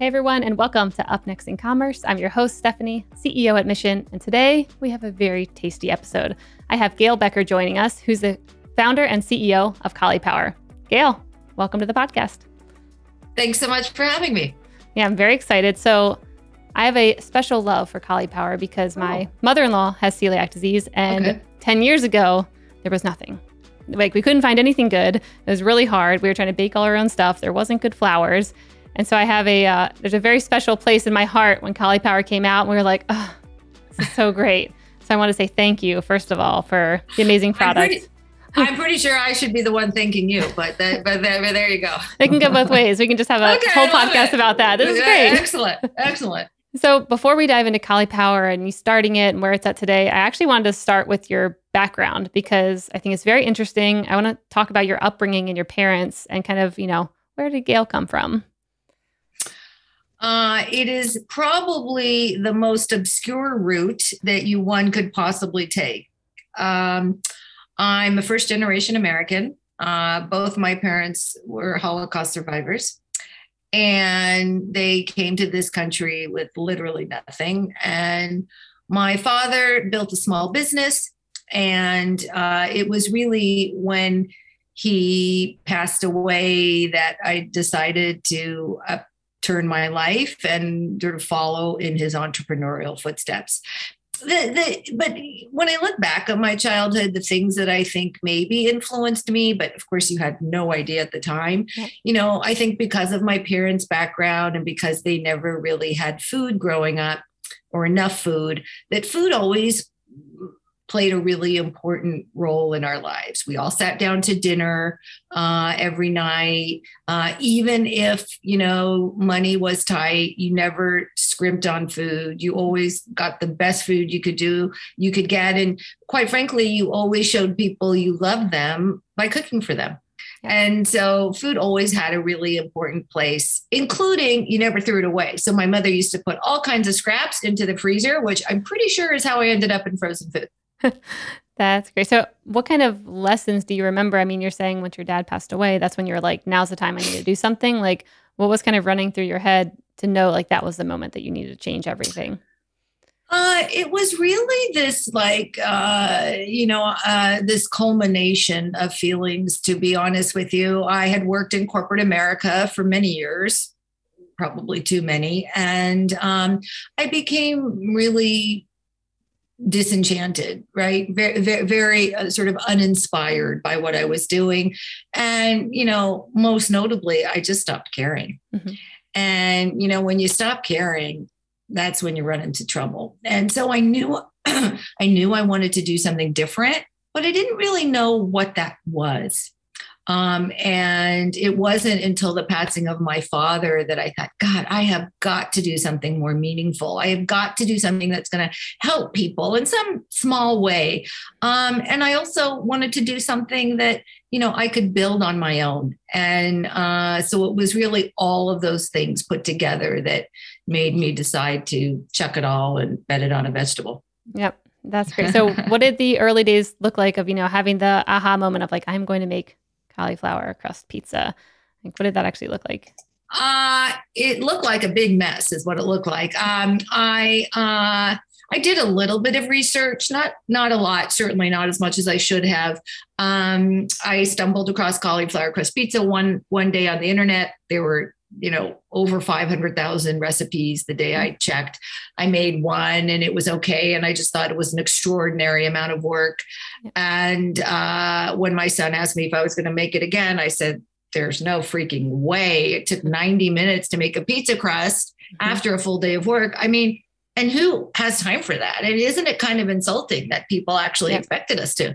Hey everyone, and welcome to Up Next in Commerce. I'm your host, Stephanie, CEO at Mission. And today we have a very tasty episode. I have Gail Becker joining us, who's the founder and CEO of CAULIPOWER. Gail, welcome to the podcast. Thanks so much for having me. Yeah, I'm very excited. So I have a special love for CAULIPOWER because my mother-in-law has celiac disease. And 10 years ago, there was nothing. Like, we couldn't find anything good. It was really hard. We were trying to bake all our own stuff. There wasn't good flours. And so I have a, there's a very special place in my heart when CAULIPOWER came out and we were like, oh, this is so great. So I want to say thank you, first of all, for the amazing product. I'm pretty sure I should be the one thanking you, but there you go. It can go both ways. We can just have a whole podcast about that. This is great. Excellent. Excellent. So before we dive into CAULIPOWER and you starting it and where it's at today, I actually wanted to start with your background because I think it's very interesting. I want to talk about your upbringing and your parents and kind of, you know, where did Gail come from? It is probably the most obscure route that one could possibly take. I'm a first generation American. Both my parents were Holocaust survivors and they came to this country with literally nothing. And my father built a small business and, it was really when he passed away that I decided to, turn my life and sort of follow in his entrepreneurial footsteps. But when I look back at my childhood, the things that I think maybe influenced me, but of course you had no idea at the time, you know, I think because of my parents' background and because they never really had food growing up or enough food, that food always played a really important role in our lives. We all sat down to dinner every night. Even if, you know, money was tight, you never scrimped on food. You always got the best food you could get. And quite frankly, you always showed people you loved them by cooking for them. And so food always had a really important place, including you never threw it away. So my mother used to put all kinds of scraps into the freezer, which I'm pretty sure is how I ended up in frozen food. That's great. So what kind of lessons do you remember? I mean, you're saying once your dad passed away, that's when you were like, now's the time I need to do something. Like, what was kind of running through your head to know like that was the moment that you needed to change everything? It was really this like, this culmination of feelings, to be honest with you. I had worked in corporate America for many years, probably too many. And I became really disenchanted, right? Very, very, very sort of uninspired by what I was doing. And, you know, most notably, I just stopped caring. Mm-hmm. And, you know, when you stop caring, that's when you run into trouble. And so I knew, I wanted to do something different, but I didn't really know what that was. And it wasn't until the passing of my father that I thought, God, I have got to do something more meaningful. I have got to do something that's going to help people in some small way. And I also wanted to do something that, you know, I could build on my own. And so it was really all of those things put together that made me decide to chuck it all and bet it on a vegetable. Yep. That's great. So what did the early days look like of, you know, having the aha moment of like, I'm going to make cauliflower crust pizza? Like, what did that actually look like? It looked like a big mess is what it looked like. I did a little bit of research, not a lot, certainly not as much as I should have. I stumbled across cauliflower crust pizza one day on the internet. There were, you know, over 500,000 recipes the day I checked. I made one and it was okay. And I just thought it was an extraordinary amount of work. And when my son asked me if I was going to make it again, I said, there's no freaking way. It took 90 minutes to make a pizza crust after a full day of work. I mean, and who has time for that? And isn't it kind of insulting that people actually expected us to?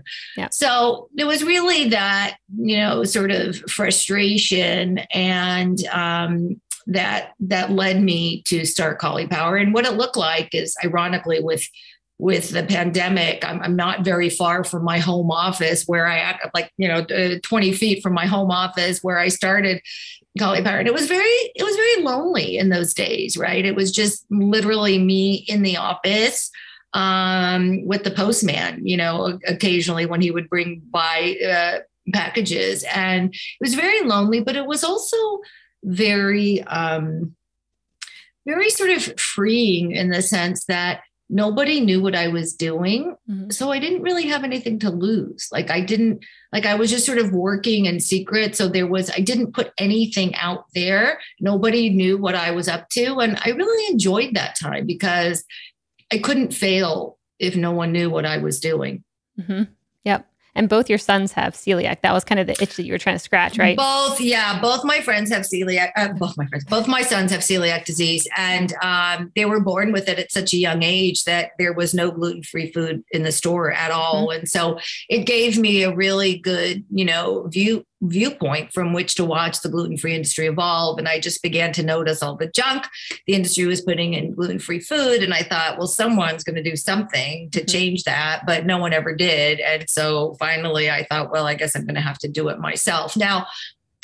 So there was really that, you know, sort of frustration, and that led me to start CAULIPOWER. And what it looked like is, ironically, with the pandemic, I'm not very far from my home office where I act like, you know, 20 feet from my home office where I started CAULIPOWER. And it was very lonely in those days, right? It was just literally me in the office with the postman, you know, occasionally when he would bring by packages. And it was very lonely, but it was also very very sort of freeing in the sense that nobody knew what I was doing. Mm-hmm. So I didn't really have anything to lose. I was just sort of working in secret. So I didn't put anything out there. Nobody knew what I was up to. And I really enjoyed that time because I couldn't fail if no one knew what I was doing. Mm-hmm. Yep. And both your sons have celiac. That was kind of the itch that you were trying to scratch, right? Both my friends have celiac. Both my sons have celiac disease, and they were born with it at such a young age that there was no gluten-free food in the store at all, mm-hmm. and so it gave me a really good, viewpoint from which to watch the gluten-free industry evolve. And I just began to notice all the junk the industry was putting in gluten-free food. And I thought, well, someone's going to do something to change that, but no one ever did. And so finally I thought, well, I guess I'm going to have to do it myself. Now,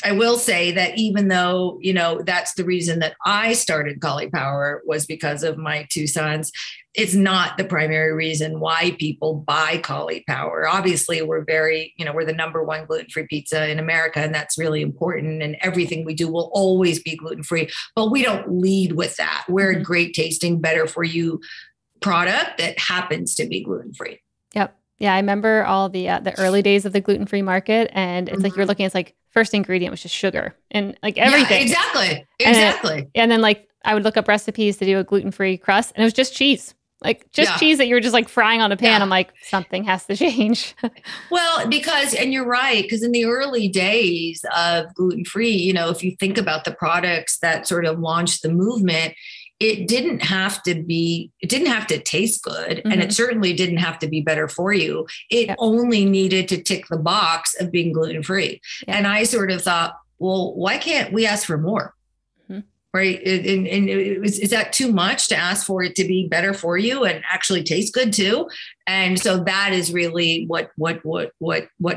I will say that even though, that's the reason that I started CAULIPOWER was because of my two sons, it's not the primary reason why people buy CAULIPOWER. Obviously, we're very, we're the number one gluten-free pizza in America, and that's really important. And everything we do will always be gluten-free, but we don't lead with that. We're a great tasting, better for you product that happens to be gluten-free. Yep. Yeah, I remember all the early days of the gluten-free market, and it's like you're looking, it's like first ingredient was just sugar and like everything. Yeah, exactly. And then I would look up recipes to do a gluten-free crust, and it was just cheese. Cheese that you were just frying on a pan. Yeah. I'm like, something has to change. Well, and you're right, because in the early days of gluten-free, if you think about the products that sort of launched the movement, it didn't have to taste good. Mm-hmm. And it certainly didn't have to be better for you. It only needed to tick the box of being gluten-free. Yeah. And I sort of thought, well, why can't we ask for more? Right. And is that too much to ask for it to be better for you and actually taste good too? And so that is really what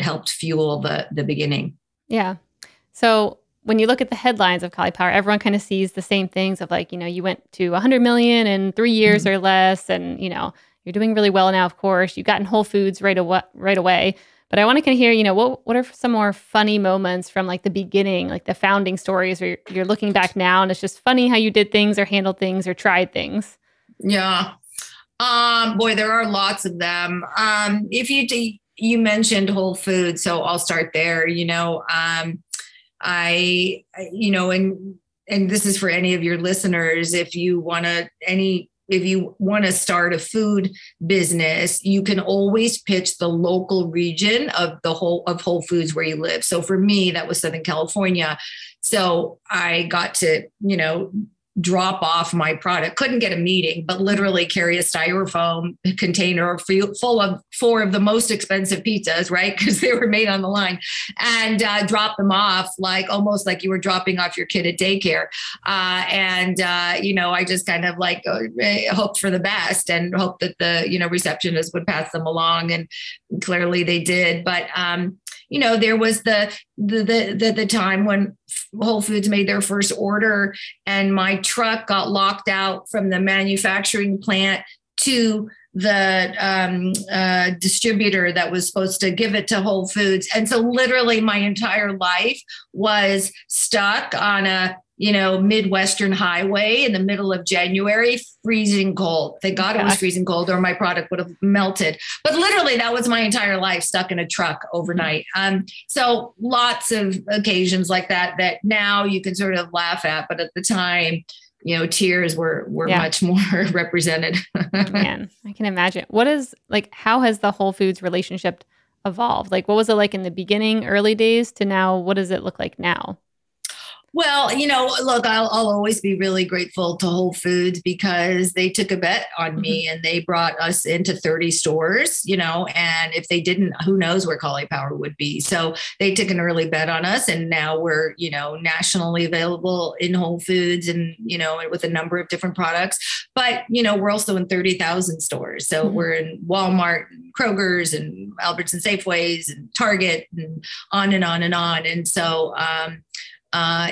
helped fuel the beginning. Yeah. So when you look at the headlines of CAULIPOWER, everyone kind of sees the same things of you went to 100 million in 3 years mm-hmm. or less. And, you're doing really well now, of course. You got in Whole Foods right away. But I want to kind of hear, what are some more funny moments from the beginning, the founding stories where you're looking back now and it's just funny how you did things or handled things or tried things? Yeah. Boy, there are lots of them. If you mentioned Whole Foods, so I'll start there. And this is for any of your listeners, if you want to start a food business, you can always pitch the local region of of Whole Foods where you live. So for me, that was Southern California. So I got to, drop off my product, couldn't get a meeting, but literally carry a styrofoam container full of 4 of the most expensive pizzas, right? Because they were made on the line, and drop them off, almost like you were dropping off your kid at daycare. I just kind of hoped for the best and hoped that the, receptionist would pass them along. And clearly they did. But, there was the time when Whole Foods made their first order and my truck got locked out from the manufacturing plant to the distributor that was supposed to give it to Whole Foods. And so literally my entire life was stuck on a Midwestern highway in the middle of January, freezing cold. Thank God it was freezing cold or my product would have melted. But literally that was my entire life stuck in a truck overnight. So lots of occasions like that now you can sort of laugh at, but at the time, tears were much more represented. Man, I can imagine. What is how has the Whole Foods relationship evolved? What was it like in the beginning, early days to now? What does it look like now? Well, look, I'll always be really grateful to Whole Foods because they took a bet on me and they brought us into 30 stores, and if they didn't, who knows where CAULIPOWER would be. So they took an early bet on us and now we're, nationally available in Whole Foods and, with a number of different products, but, we're also in 30,000 stores. So we're in Walmart, Kroger's and Albertsons, Safeways and Target and on and on and on. And so,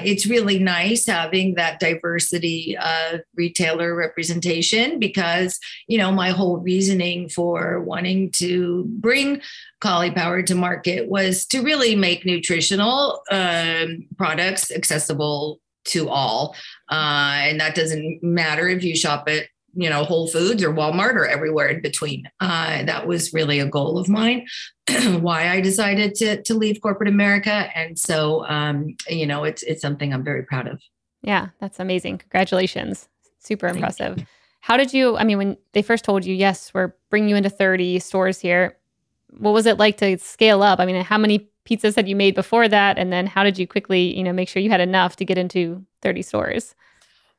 it's really nice having that diversity of retailer representation because, my whole reasoning for wanting to bring CAULIPOWER to market was to really make nutritional products accessible to all. And that doesn't matter if you shop at, you know, Whole Foods or Walmart or everywhere in between. That was really a goal of mine, why I decided to leave corporate America. And so, you know, it's something I'm very proud of. Yeah, that's amazing. Congratulations. Super impressive. How did you, I mean, when they first told you, yes, we're bringing you into 30 stores here, what was it like to scale up? I mean, how many pizzas had you made before that? And then how did you quickly, you know, make sure you had enough to get into 30 stores?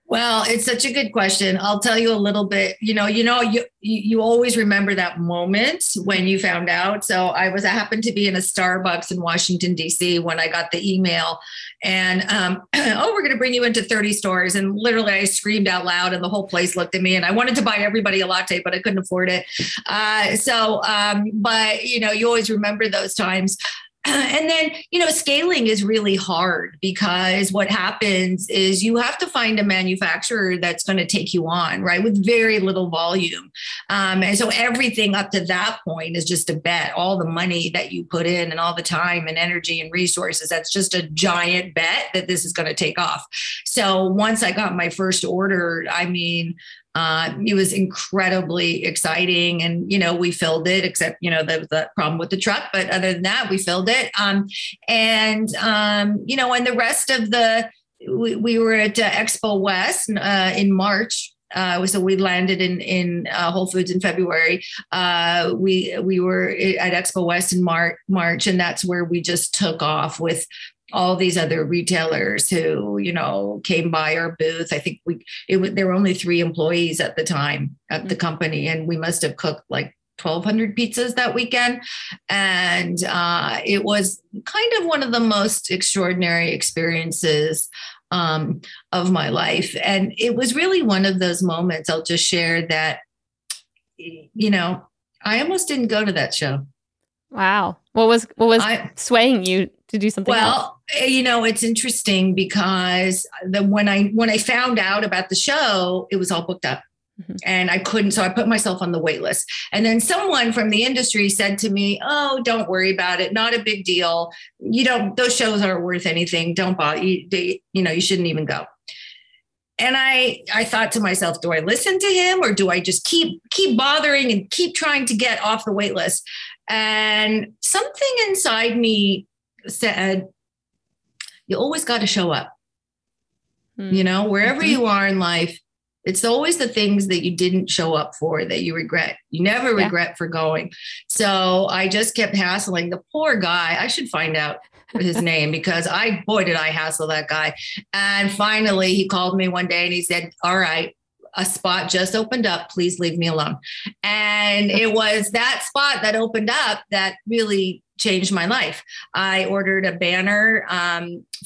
Well, it's such a good question. I'll tell you a little bit, you always remember that moment when you found out. So I happened to be in a Starbucks in Washington, D.C. when I got the email and, oh, we're going to bring you into 30 stores. And literally I screamed out loud and the whole place looked at me and I wanted to buy everybody a latte, but I couldn't afford it. But you know, you always remember those times. And then, you know, scaling is really hard because what happens is you have to find a manufacturer that's going to take you on, right, with very little volume. And so everything up to that point is just a bet. All the money that you put in and all the time and energy and resources, that's just a giant bet that this is going to take off. So once I got my first order, I mean, it was incredibly exciting and, you know, we filled it except, you know, there was the problem with the truck, but other than that, we filled it. You know, and the rest of we were at Expo West in March. So we landed in Whole Foods in February. We were at Expo West in March, and that's where we just took off with all these other retailers who, you know, came by our booth. I think there were only 3 employees at the time at the company, and we must have cooked like 1,200 pizzas that weekend. And it was kind of one of the most extraordinary experiences of my life. And it was really one of those moments. I'll just share that, you know, I almost didn't go to that show. Wow. What was swaying you to do something else? Well, you know, it's interesting because when I found out about the show, it was all booked up. And I couldn't. So I put myself on the wait list. And then someone from the industry said to me, oh, don't worry about it. Not a big deal. You don't, those shows aren't worth anything. Don't bother. You know, you shouldn't even go. And I thought to myself, do I listen to him or do I just keep bothering and keep trying to get off the wait list? And something inside me said, you always got to show up, you know, wherever you are in life. It's always the things that you didn't show up for that you regret. You never regret for going. So I just kept hassling the poor guy. I should find out his name because boy, did I hassle that guy. And finally he called me one day and he said, all right, a spot just opened up. Please leave me alone. And it was that spot that opened up that really changed my life. I ordered a banner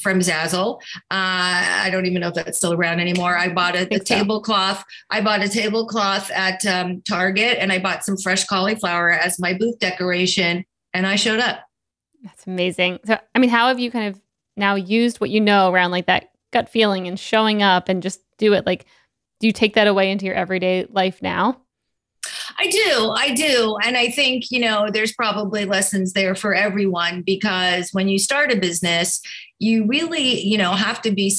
from Zazzle. I don't even know if that's still around anymore. I bought a tablecloth. I bought a tablecloth at Target, and I bought some fresh cauliflower as my booth decoration, and I showed up. That's amazing. So, I mean, how have you kind of now used what you know around like that gut feeling and showing up and just do it? Like, do you take that away into your everyday life now? I do. And I think, you know, there's probably lessons there for everyone because when you start a business, you really, you know, have to be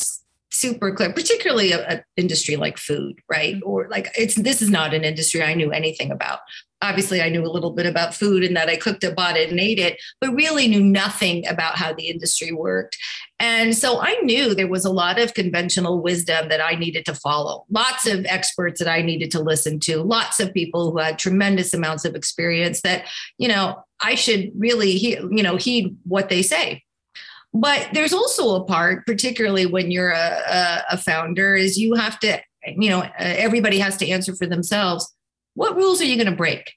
super clear, particularly an industry like food, right? Or like this is not an industry I knew anything about. Obviously, I knew a little bit about food and that I cooked it, bought it and ate it, but really knew nothing about how the industry worked. And so I knew there was a lot of conventional wisdom that I needed to follow, lots of experts that I needed to listen to, lots of people who had tremendous amounts of experience that, you know, I should really, you know, heed what they say. But there's also a part, particularly when you're a founder, is you have to, you know, everybody has to answer for themselves. What rules are you going to break?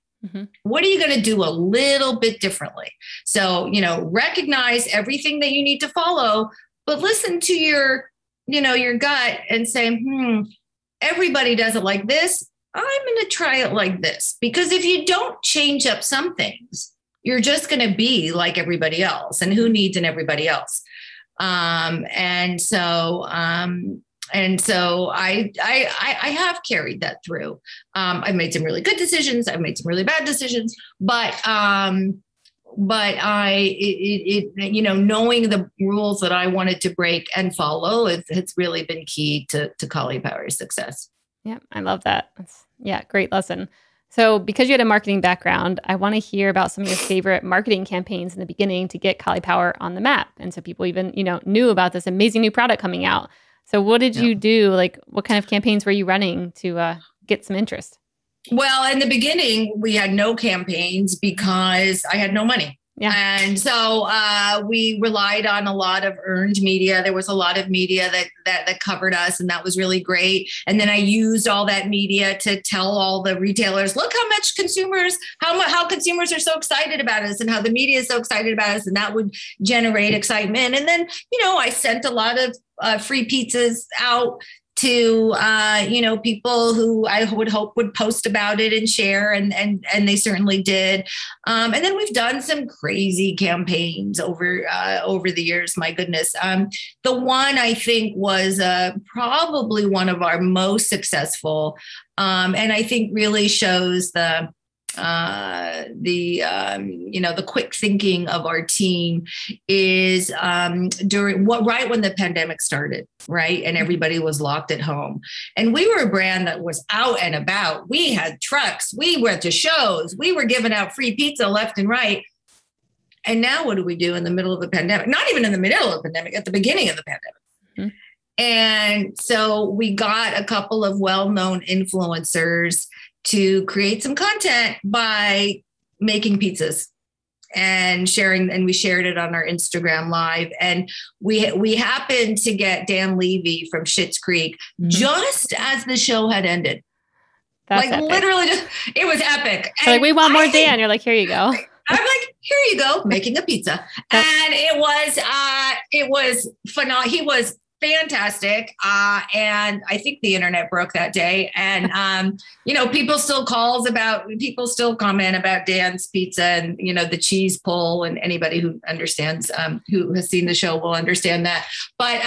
What are you going to do a little bit differently? So, you know, recognize everything that you need to follow, but listen to your, you know, your gut and say, everybody does it like this. I'm going to try it like this, because if you don't change up some things, you're just going to be like everybody else, and who needs an everybody else. And so I have carried that through. I've made some really good decisions. I've made some really bad decisions, but But knowing the rules that I wanted to break and follow, it's really been key to CAULIPOWER's success. Yeah, I love that. That's great lesson. So because you had a marketing background, I want to hear about some of your favorite marketing campaigns in the beginning to get CAULIPOWER on the map. And so people even, knew about this amazing new product coming out. So what did you do? Like, what kind of campaigns were you running to get some interest? Well, in the beginning, we had no campaigns because I had no money. Yeah. And so we relied on a lot of earned media. There was a lot of media that covered us, and that was really great. And then I used all that media to tell all the retailers, look how much consumers, how consumers are so excited about us and how the media is so excited about us. And that would generate excitement. And then, I sent a lot of free pizzas out to, people who I would hope would post about it and share. And they certainly did. And then we've done some crazy campaigns over the years. My goodness. The one I think was probably one of our most successful. And I think really shows the quick thinking of our team is right when the pandemic started, right? And everybody was locked at home. And we were a brand that was out and about. We had trucks, we went to shows, we were giving out free pizza left and right. And now what do we do in the middle of the pandemic? Not even in the middle of the pandemic, at the beginning of the pandemic. Mm-hmm. And so we got a couple of well-known influencers to create some content by making pizzas and sharing. And we shared it on our Instagram Live. And we happened to get Dan Levy from Schitt's Creek just as the show had ended. That's like epic. Literally, it was epic. So like, we want more Dan. You're like, here you go. I'm like, here you go, making a pizza. And it was phenomenal. He was fantastic. And I think the internet broke that day. And, people still comment about Dan's pizza and, the cheese pull, and anybody who understands, who has seen the show will understand that. But,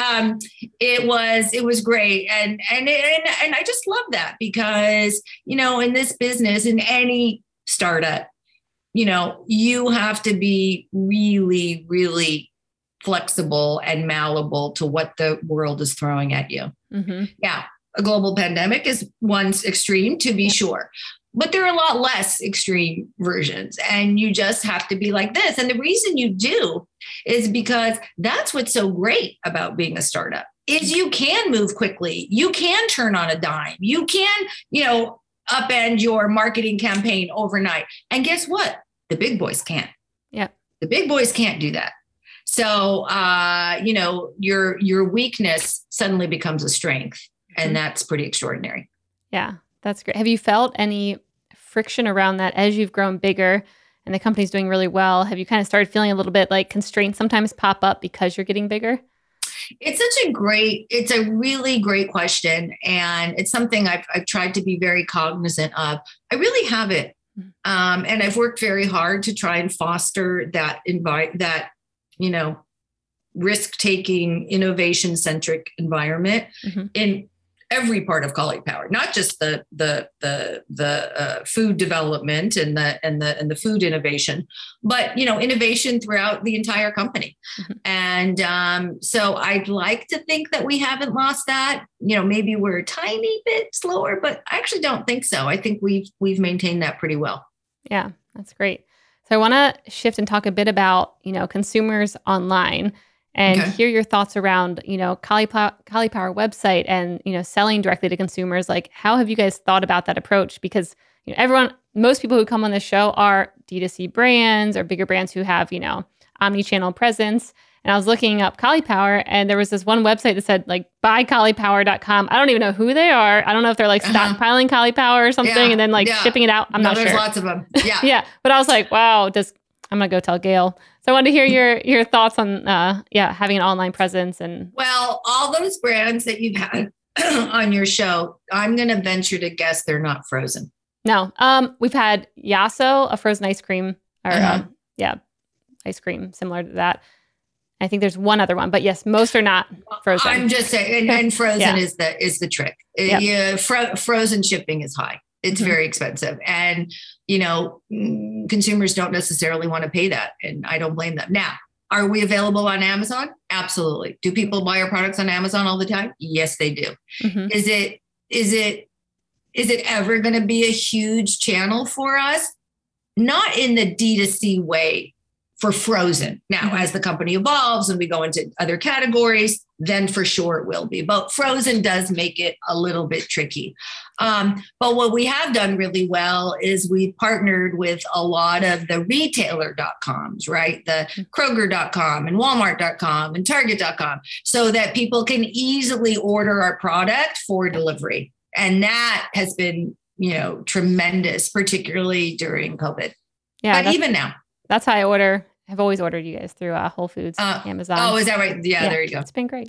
it was great. And I just love that because, in this business, in any startup, you have to be really, really flexible and malleable to what the world is throwing at you. Mm-hmm. Yeah. A global pandemic is one extreme, to be sure, but there are a lot less extreme versions, and you just have to be like this. And the reason you do is because that's what's so great about being a startup is you can move quickly. You can turn on a dime. You can, upend your marketing campaign overnight. And guess what? The big boys can't. Yeah. The big boys can't do that. So, your weakness suddenly becomes a strength, and that's pretty extraordinary. Yeah, that's great. Have you felt any friction around that as you've grown bigger and the company's doing really well? Have you kind of started feeling a little bit like constraints sometimes pop up because you're getting bigger? It's a really great question. And it's something I've tried to be very cognizant of. I really haven't. And I've worked very hard to try and foster that risk-taking, innovation-centric environment in every part of CAULIPOWER, not just the food development and the food innovation, but innovation throughout the entire company. Mm-hmm. And so I'd like to think that we haven't lost that. Maybe we're a tiny bit slower, but I actually don't think so. I think we've maintained that pretty well. Yeah, that's great. So I want to shift and talk a bit about, consumers online and hear your thoughts around, CAULIPOWER website and, selling directly to consumers. Like, how have you guys thought about that approach? Because most people who come on the show are D2C brands or bigger brands who have, omni-channel presence. And I was looking up CAULIPOWER, and there was this one website that said like buycaulipowers.com. I don't even know who they are. I don't know if they're like stockpiling CAULIPOWER or something and then shipping it out. I'm not sure. There's lots of them. Yeah. Yeah. But I was like, wow, I'm going to go tell Gail. So I wanted to hear your thoughts on, having an online presence and. Well, all those brands that you've had on your show, I'm going to venture to guess they're not frozen. No. We've had Yasso, a frozen ice cream ice cream similar to that. I think there's one other one, but yes, most are not frozen. I'm just saying, and frozen is the trick. Frozen shipping is high. It's mm-hmm. very expensive. And, you know, consumers don't necessarily want to pay that. And I don't blame them. Now, are we available on Amazon? Absolutely. Do people buy our products on Amazon all the time? Yes, they do. Mm-hmm. Is it ever going to be a huge channel for us? Not in the D2C way for frozen. Now, mm-hmm. as the company evolves and we go into other categories, then for sure it will be. But frozen does make it a little bit tricky. But what we have done really well is we've partnered with a lot of the retailer.coms, right? The Kroger.com and Walmart.com and Target.com, so that people can easily order our product for delivery. And that has been, you know, tremendous, particularly during COVID. Yeah, but even now. That's how I order. I've always ordered you guys through Whole Foods, Amazon. Oh, is that right? Yeah, there you go. It's been great.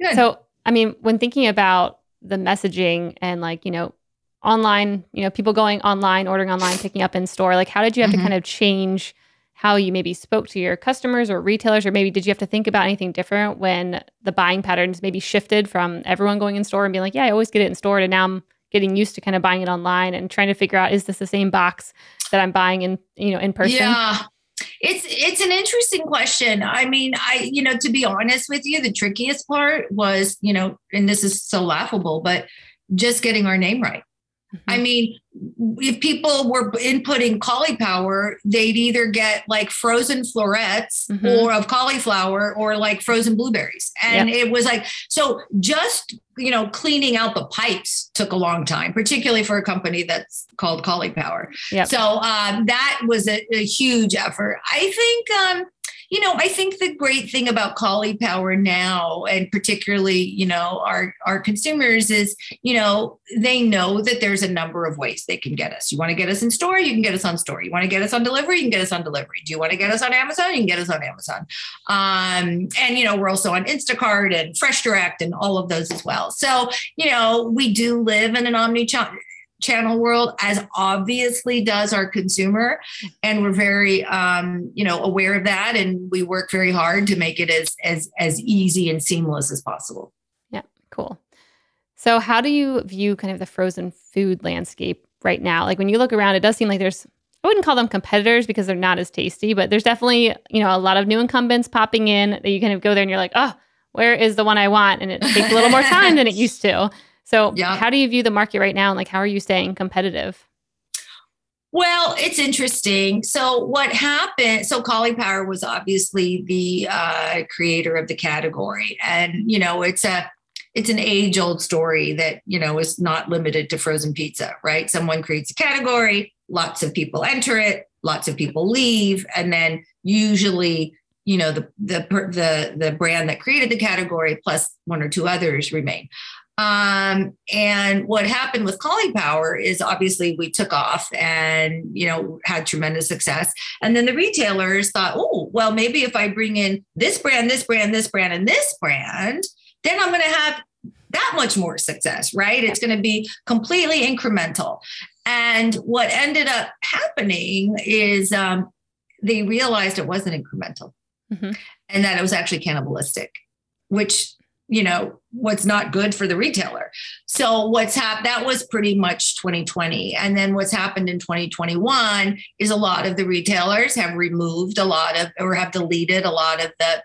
Good. So, I mean, when thinking about the messaging and like, you know, online, you know, people going online, ordering online, picking up in store, like how did you have mm-hmm. to kind of change how you maybe spoke to your customers or retailers, or maybe did you have to think about anything different when the buying patterns maybe shifted from everyone going in store and being like, yeah, I always get it in store, to now I'm getting used to kind of buying it online and trying to figure out, is this the same box that I'm buying in, you know, in person? Yeah. It's an interesting question. I mean, you know, to be honest with you, the trickiest part was, you know, and this is so laughable, but just getting our name right. Mm-hmm. I mean, if people were inputting CAULIPOWER, they'd either get like frozen florets mm-hmm. or of cauliflower or like frozen blueberries. And yep. it was like, so just, you know, cleaning out the pipes took a long time, particularly for a company that's called CAULIPOWER. Yep. So that was a huge effort. I think, you know, I think the great thing about CAULIPOWER now, and particularly, you know, our consumers is, you know, they know that there's a number of ways they can get us. You want to get us in store? You can get us on store. You want to get us on delivery? You can get us on delivery. Do you want to get us on Amazon? You can get us on Amazon. And, you know, we're also on Instacart and Fresh Direct and all of those as well. So, you know, we do live in an omni-channel world, as obviously does our consumer. And we're very, you know, aware of that. And we work very hard to make it as easy and seamless as possible. Yeah. Cool. So how do you view kind of the frozen food landscape right now? Like when you look around, it does seem like there's, I wouldn't call them competitors because they're not as tasty, but there's definitely, you know, a lot of new incumbents popping in that you kind of go there and you're like, oh, where is the one I want? And it takes a little more time than it used to. So yeah. How do you view the market right now? And like, how are you staying competitive? Well, it's interesting. So what happened, so CAULIPOWER was obviously the creator of the category. And, you know, it's an age old story that, you know, is not limited to frozen pizza, right? Someone creates a category, lots of people enter it, lots of people leave. And then usually, you know, the brand that created the category plus one or two others remain. And what happened with CAULIPOWER is obviously we took off and, you know, had tremendous success. And then the retailers thought, oh, well, maybe if I bring in this brand, and this brand, then I'm going to have that much more success, right? It's going to be completely incremental. And what ended up happening is, they realized it wasn't incremental mm-hmm. and that it was actually cannibalistic, which, you know, what's not good for the retailer. So what's happened, that was pretty much 2020. And then what's happened in 2021 is a lot of the retailers have removed a lot of, or have deleted a lot of the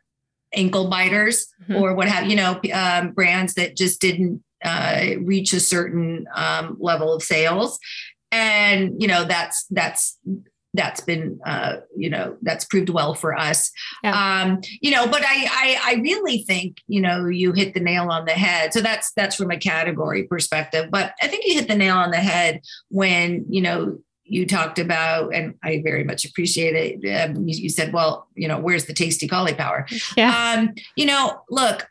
ankle biters mm-hmm. or what have, you know, brands that just didn't reach a certain level of sales. And, you know, that's been, you know, that's proved well for us, yeah. You know, but I really think, you know, you hit the nail on the head. So that's from a category perspective, but I think you hit the nail on the head when, you know, you talked about, and I very much appreciate it. You said, well, you know, where's the tasty CAULIPOWER? Yeah. You know, look,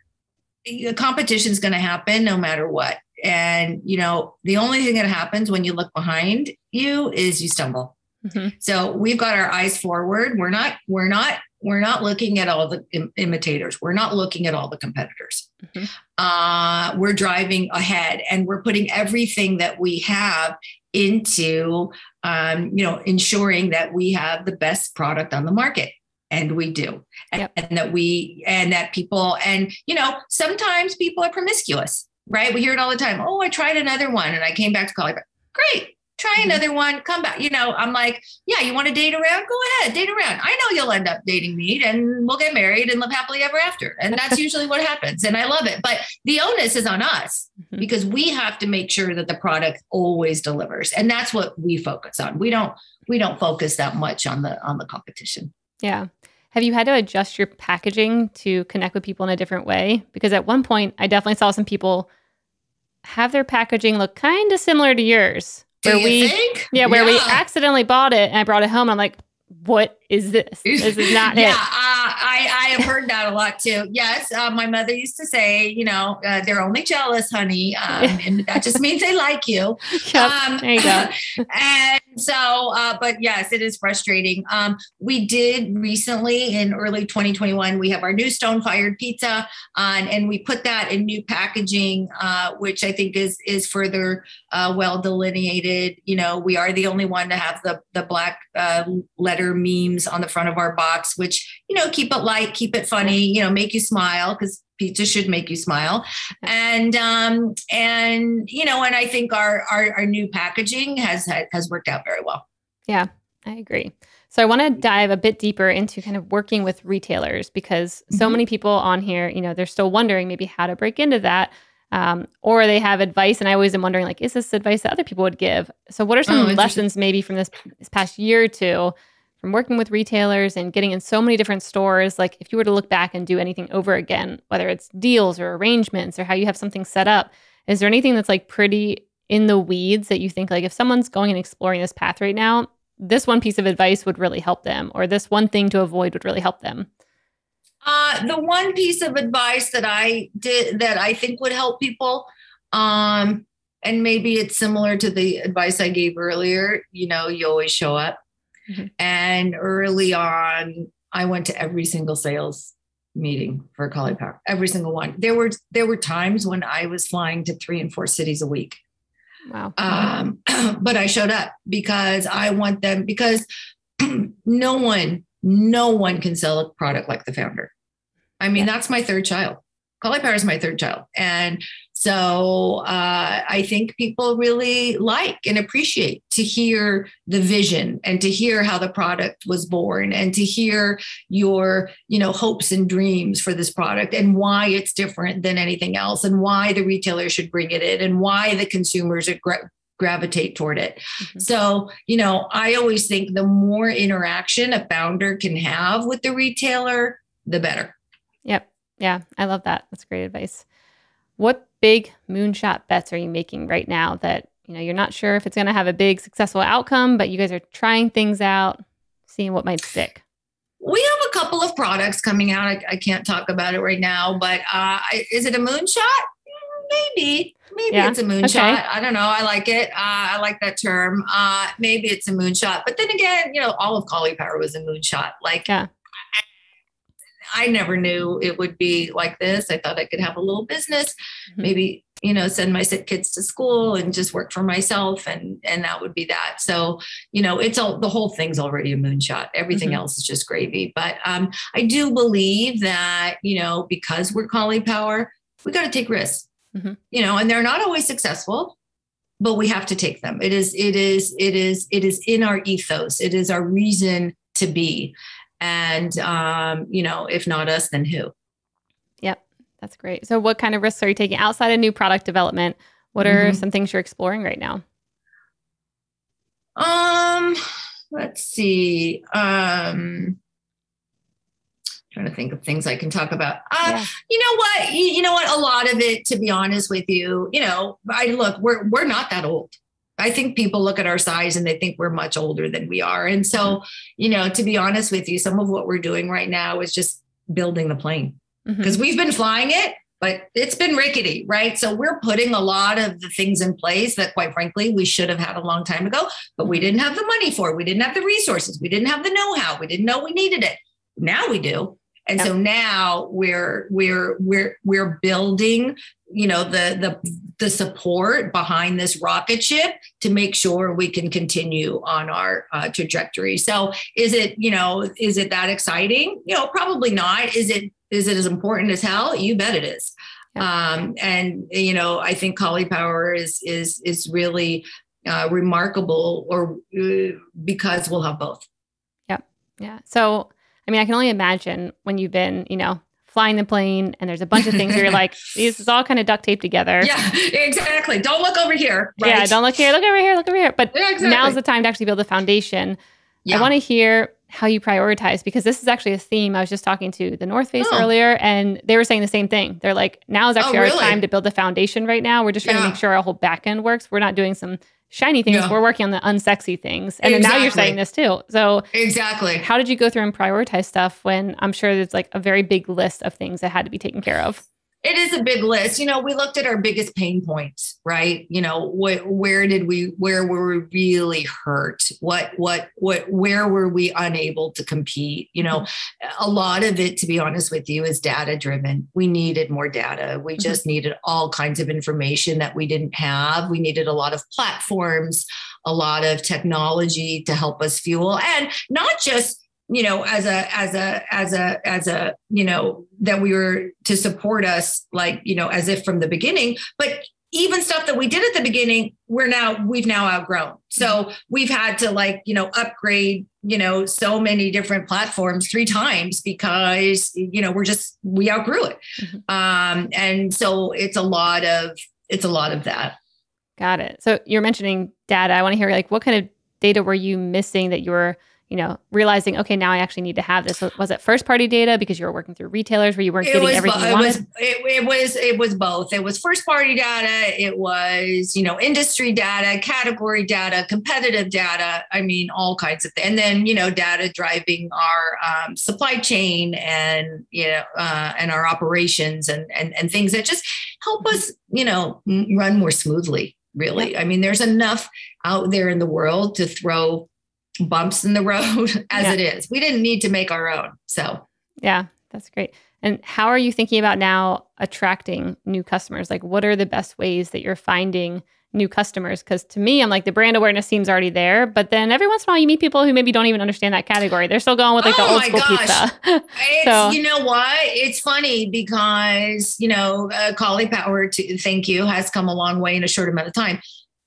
competition is going to happen no matter what. And, you know, the only thing that happens when you look behind you is you stumble. Mm-hmm. So we've got our eyes forward. We're not looking at all the imitators. We're not looking at all the competitors. Mm-hmm. We're driving ahead and we're putting everything that we have into, you know, ensuring that we have the best product on the market. And we do. And, yep. and that people, and, you know, sometimes people are promiscuous, right? We hear it all the time. Oh, I tried another one and I came back to CAULIPOWER. Great. try another one, come back. You know, I'm like, yeah, you want to date around? Go ahead, date around. I know you'll end up dating me and we'll get married and live happily ever after. And that's usually what happens. And I love it. But the onus is on us because we have to make sure that the product always delivers. And that's what we focus on. We don't focus that much on the competition. Yeah. Have you had to adjust your packaging to connect with people in a different way? Because at one point, I definitely saw some people have their packaging look kind of similar to yours. Do you think? Yeah, we accidentally bought it and I brought it home. I'm like, what is this? This is not it. Yeah, I have heard that a lot too. Yes, my mother used to say, you know, they're only jealous, honey. And that just means they like you. Yep, there you go. And so, but yes, it is frustrating. We did recently in early 2021, we have our new stone-fired pizza on, and we put that in new packaging, which I think is further well delineated. You know, we are the only one to have the black letter memes on the front of our box, which, you know, keep it light, keep it funny, you know, make you smile, because pizza should make you smile. And you know, and I think our new packaging has worked out very well. Yeah, I agree. So I want to dive a bit deeper into kind of working with retailers, because so many people on here, you know, they're still wondering maybe how to break into that. Or they have advice. And I always am wondering, like, is this advice that other people would give? So what are some lessons maybe from this past year or two from working with retailers and getting in so many different stores? Like, if you were to look back and do anything over again, whether it's deals or arrangements or how you have something set up, is there anything that's like pretty in the weeds that you think, like, if someone's going and exploring this path right now, this one piece of advice would really help them, or this one thing to avoid would really help them? The one piece of advice that I did that I think would help people, and maybe it's similar to the advice I gave earlier, you know, you always show up. And early on, I went to every single sales meeting for CAULIPOWER, every single one. There were times when I was flying to 3 and 4 cities a week. Wow. But I showed up because I want them, because no one can sell a product like the founder. I mean, that's my third child. CAULIPOWER is my third child. And so I think people really like and appreciate to hear the vision and to hear how the product was born and to hear your, you know, hopes and dreams for this product and why it's different than anything else and why the retailer should bring it in and why the consumers are gravitate toward it. So, you know, I always think the more interaction a founder can have with the retailer, the better. Yep. Yeah, I love that. That's great advice. What big moonshot bets are you making right now that, you know, you're not sure if it's going to have a big successful outcome, but you guys are trying things out, seeing what might stick? We have a couple of products coming out. I can't talk about it right now, but is it a moonshot? Maybe it's a moonshot. Okay. I don't know. I like it. I like that term. Maybe it's a moonshot. But then again, you know, all of CAULIPOWER was a moonshot. Like, I never knew it would be like this. I thought I could have a little business, maybe, you know, send my sick kids to school and just work for myself. And that would be that. So, you know, it's all, the whole thing's already a moonshot. Everything else is just gravy. But I do believe that, you know, because we're CAULIPOWER, we got to take risks, you know, and they're not always successful, but we have to take them. It is in our ethos. It is our reason to be. And, you know, if not us, then who? Yep. That's great. So what kind of risks are you taking outside of new product development? What are some things you're exploring right now? Let's see. Trying to think of things I can talk about. You know what? A lot of it, to be honest with you, you know, we're not that old. I think people look at our size and they think we're much older than we are. And so, you know, to be honest with you, some of what we're doing right now is just building the plane because we've been flying it, but it's been rickety, right? So we're putting a lot of the things in place that, quite frankly, we should have had a long time ago, but we didn't have the money for it. We didn't have the resources. We didn't have the know-how. We didn't know we needed it. Now we do. And so now we're building, you know, the support behind this rocket ship to make sure we can continue on our trajectory. So is it that exciting? You know, probably not. Is it as important as hell? You bet it is. And, you know, I think CAULIPOWER is really remarkable, or because we'll have both. Yep. Yeah. So, I mean, I can only imagine when you've been, you know, flying the plane and there's a bunch of things where you're like, this is all kind of duct taped together. Yeah, exactly. Don't look over here. Right? Yeah. Don't look here. Look over here. Look over here. But yeah, exactly. Now's the time to actually build a foundation. Yeah. I want to hear how you prioritize, because this is actually a theme. I was just talking to the North Face earlier, and they were saying the same thing. They're like, now is actually our time to build the foundation right now. We're just trying to make sure our whole back end works. We're not doing some shiny things. We're working on the unsexy things. And then now you're saying this too. So exactly. How did you go through and prioritize stuff when I'm sure there's like a very big list of things that had to be taken care of? It is a big list. You know, we looked at our biggest pain points, right? You know, where were we really hurt? Where were we unable to compete? You know, a lot of it, to be honest with you, is data driven. We needed more data. We just needed all kinds of information that we didn't have. We needed a lot of platforms, a lot of technology to help us fuel, and not just, you know, you know, that we were to support us, like, you know, as if from the beginning, but even stuff that we did at the beginning, we've now outgrown. So we've had to, like, you know, upgrade, you know, so many different platforms 3 times because, you know, we outgrew it. And so it's a lot of that. Got it. So you're mentioning data. I want to hear, like, what kind of data were you missing that you were, you know, realizing, okay, now I actually need to have this? Was it first party data because you were working through retailers where you weren't getting everything you wanted? It was both. It was first party data. It was, you know, industry data, category data, competitive data. I mean, all kinds of things. And then, you know, data driving our supply chain and, you know, and our operations and things that just help us, you know, run more smoothly, really. Yeah. I mean, there's enough out there in the world to throw bumps in the road as it is. We didn't need to make our own. So yeah, that's great. And how are you thinking about now attracting new customers? Like, what are the best ways that you're finding new customers? Because to me, I'm like, the brand awareness seems already there, but then every once in a while you meet people who maybe don't even understand that category. They're still going with, like, the old school pizza. So, you know what? It's funny because, you know, CAULIPOWER, thank you, has come a long way in a short amount of time,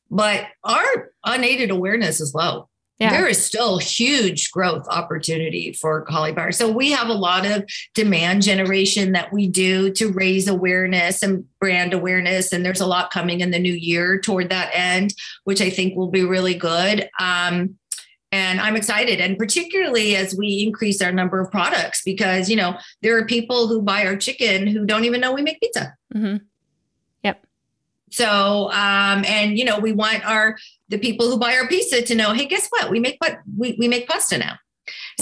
but our unaided awareness is low. Yeah. There is still huge growth opportunity for CAULIPOWER. So we have a lot of demand generation that we do to raise awareness and brand awareness. And there's a lot coming in the new year toward that end, which I think will be really good. And I'm excited. And particularly as we increase our number of products, because, you know, there are people who buy our chicken who don't even know we make pizza. Mm-hmm. So, and, you know, we want the people who buy our pizza to know, hey, guess what? We make pasta now.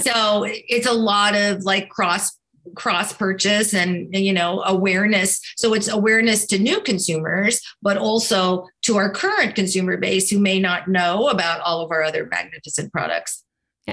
So it's a lot of, like, cross purchase and, you know, awareness. So it's awareness to new consumers, but also to our current consumer base who may not know about all of our other magnificent products.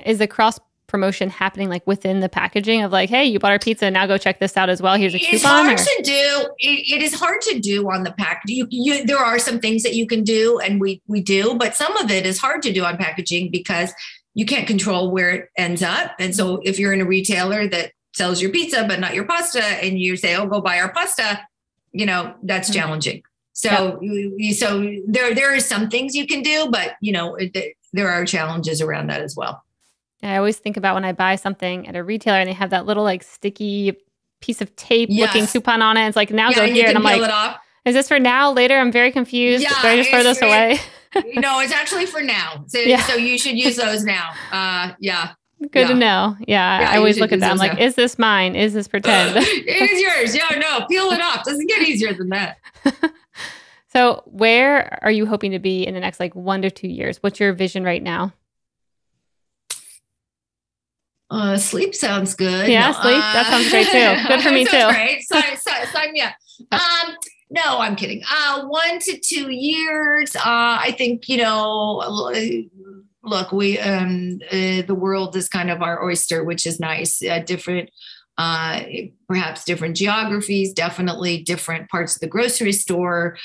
Is the cross promotion happening, like, within the packaging of, like, hey, you bought our pizza, now go check this out as well. Here's a coupon. It's hard to do. It is hard to do on the packaging. There are some things that you can do, and we do, but some of it is hard to do on packaging because you can't control where it ends up. And so if you're in a retailer that sells your pizza but not your pasta, and you say, oh, go buy our pasta, you know, that's challenging. So, so there are some things you can do, but, you know, there are challenges around that as well. I always think about when I buy something at a retailer and they have that little, like, sticky piece of tape looking coupon on it. It's like, now go here. And I'm like, is this for now, later? I'm very confused. Yeah, do I just throw this away? No, it's actually for now. So, so you should use those now. Good to know. Yeah, I always look at that. I'm like, is this mine? Is this pretend? It is yours. Yeah, no, peel it off. Doesn't get easier than that. So where are you hoping to be in the next, like, 1 to 2 years? What's your vision right now? Sleep sounds good. Yeah, no, sleep. That sounds great too. Good for me too. Great. Sign me up. No, I'm kidding. 1 to 2 years. I think, you know, look, we, the world is kind of our oyster, which is nice. Perhaps different geographies, definitely different parts of the grocery store,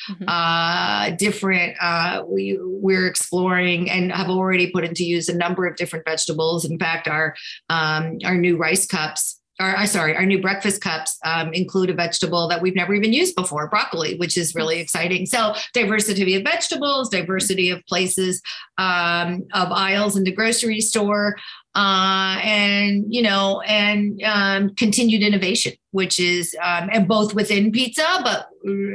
we're exploring and have already put into use a number of different vegetables. In fact, our new rice cups Our new breakfast cups include a vegetable that we've never even used before, broccoli, which is really exciting. So diversity of vegetables, diversity of places, of aisles in the grocery store, and continued innovation, which is and both within pizza, but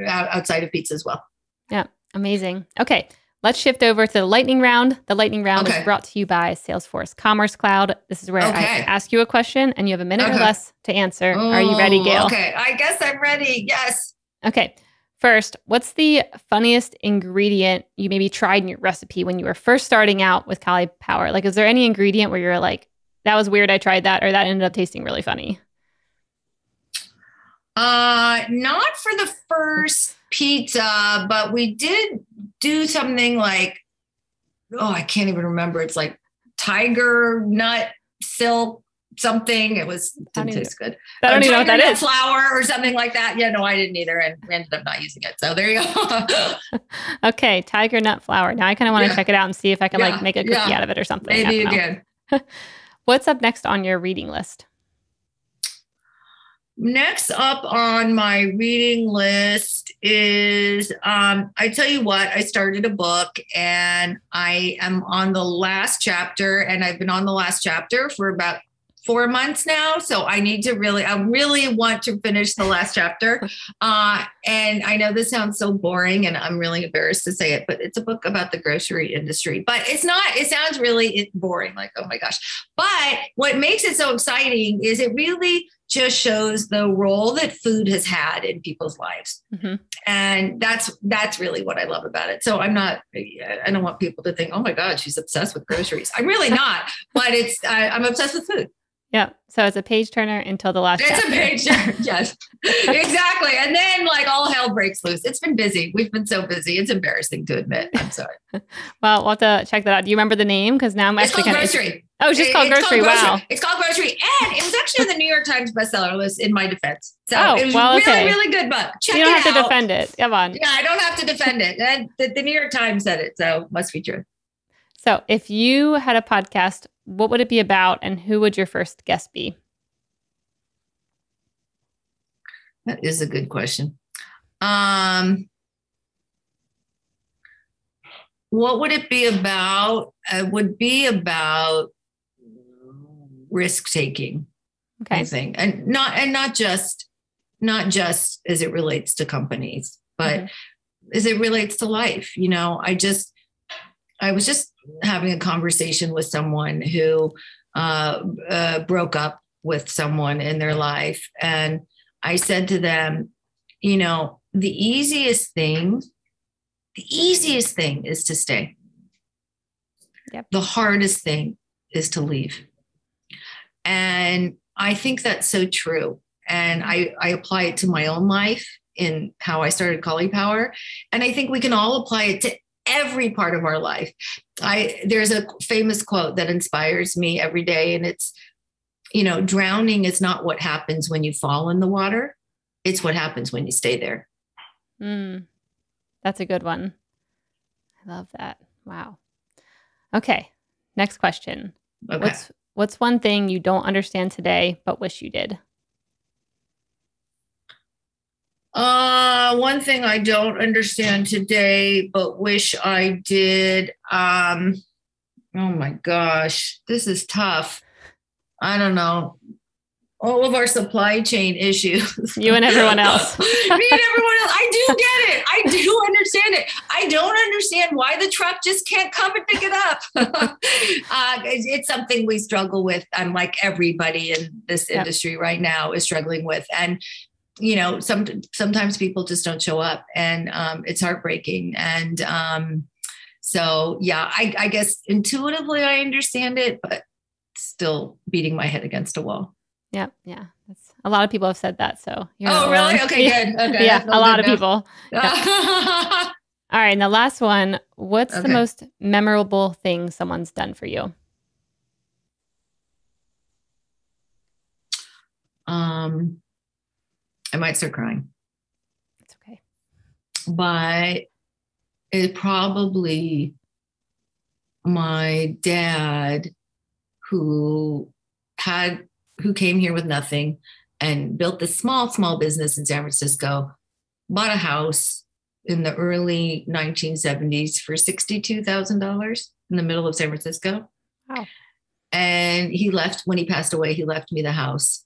outside of pizza as well. Yeah. Amazing. Okay. Let's shift over to the lightning round. The lightning round is brought to you by Salesforce Commerce Cloud. This is where I ask you a question and you have a minute or less to answer. Are you ready, Gail? Okay, I guess I'm ready. Yes. Okay. First, what's the funniest ingredient you maybe tried in your recipe when you were first starting out with CAULIPOWER? Like, is there any ingredient where you're like, that was weird, I tried that, or that ended up tasting really funny? Not for the first pizza, but we did do something like, I can't even remember. It's like tiger nut silk something. Didn't taste good. I don't even know what that is. Flour or something like that. Yeah, no, I didn't either. And we ended up not using it. So there you go. Okay. Tiger nut flour. Now I kind of want to check it out and see if I can make a cookie out of it or something. Maybe you can. What's up next on your reading list? Next up on my reading list is, I tell you what, I started a book and I am on the last chapter, and I've been on the last chapter for about 4 months now. So I need to I really want to finish the last chapter. And I know this sounds so boring and I'm really embarrassed to say it, but it's a book about the grocery industry, but it sounds really boring. Like, oh my gosh. But what makes it so exciting is it really just shows the role that food has had in people's lives. Mm-hmm. And that's really what I love about it. So I don't want people to think, oh my God, she's obsessed with groceries. I'm really not, but I'm obsessed with food. Yeah. So it's a page turner until the last. It's chapter. A page turner. Yes, exactly. And then all hell breaks loose. It's been busy. We've been so busy. It's embarrassing to admit. I'm sorry. Well, we'll have to check that out. Do you remember the name? Because now I'm actually grocery. Oh, it's just called Grocery. Wow. It's called Grocery. And it was actually on the New York Times bestseller list in my defense. So it was really good book. Check it out. You don't have to defend it. Come on. Yeah, I don't have to defend it. And the New York Times said it, so it must be true. So if you had a podcast, what would it be about and who would your first guest be? That is a good question. What would it be about? It would be about risk taking, I think, and not just as it relates to companies, but as it relates to life. You know, I was just having a conversation with someone who broke up with someone in their life, and I said to them, you know, the easiest thing is to stay. Yep. The hardest thing is to leave. And I think that's so true. And I apply it to my own life in how I started CAULIPOWER. And I think we can all apply it to every part of our life. There's a famous quote that inspires me every day. And it's, you know, drowning is not what happens when you fall in the water. It's what happens when you stay there. Mm. That's a good one. I love that. Wow. Okay. Next question. Okay. What's one thing you don't understand today, but wish you did? One thing I don't understand today, but wish I did. Oh my gosh, this is tough. I don't know. All of our supply chain issues. You and everyone else. Me and everyone else. I do get it. I do understand it. I don't understand why the truck just can't come and pick it up. It's something we struggle with. I'm like everybody in this industry right now is struggling with. And, you know, sometimes people just don't show up, and it's heartbreaking. And so, yeah, I guess intuitively I understand it, but still beating my head against a wall. Yeah. That's, a lot of people have said that. So, really? Okay, good. Okay, yeah, a lot of people. Yeah. All right. And the last one, what's the most memorable thing someone's done for you? I might start crying. It's okay. But it probably my dad, who had who came here with nothing and built this small business in San Francisco, bought a house in the early 1970s for $62,000 in the middle of San Francisco. Wow. And he left, when he passed away, he left me the house.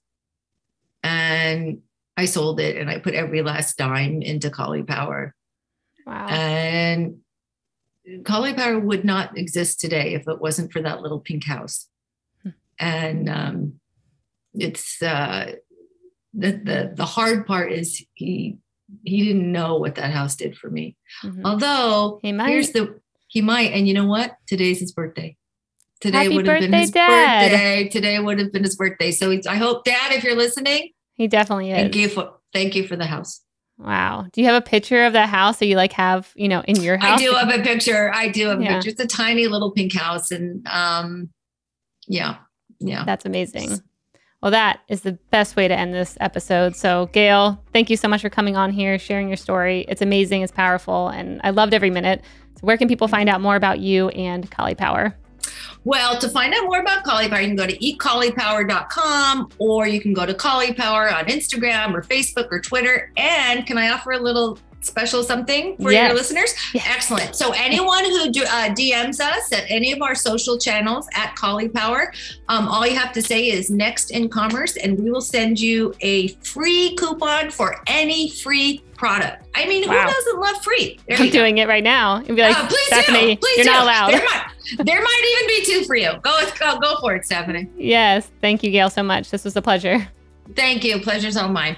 And I sold it and I put every last dime into CAULIPOWER. Wow. And CAULIPOWER would not exist today if it wasn't for that little pink house. And it's the hard part is he didn't know what that house did for me. Mm-hmm. Although he might, and you know what? Today's his birthday. Today would have been his birthday. Today would have been his birthday. So I hope, Dad, if you're listening, he definitely is. Thank you for the house. Wow. Do you have a picture of that house that you have in your house? I do have a picture. I do have a picture. It's a tiny little pink house. And yeah. That's amazing. Well, that is the best way to end this episode. So Gail, thank you so much for coming on here, sharing your story. It's amazing. It's powerful. And I loved every minute. So where can people find out more about you and CAULIPOWER? Well, to find out more about CAULIPOWER, you can go to eatcaulipower.com, or you can go to CAULIPOWER on Instagram or Facebook or Twitter. And can I offer a little special something for your listeners? Yes. Excellent. So anyone who DMs us at any of our social channels at CAULIPOWER, all you have to say is Next in Commerce, and we will send you a free coupon for any free product. I mean, wow. Who doesn't love free? I'm doing it right now. You'd be like, Stephanie, you're not allowed. There might even be two for you. Go for it, Stephanie. Yes. Thank you, Gail, so much. This was a pleasure. Thank you. Pleasure's all mine.